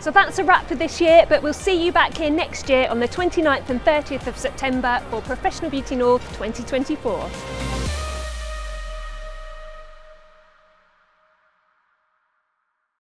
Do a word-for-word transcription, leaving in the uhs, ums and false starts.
So that's a wrap for this year, but we'll see you back here next year on the twenty-ninth and thirtieth of September for Professional Beauty North twenty twenty-four.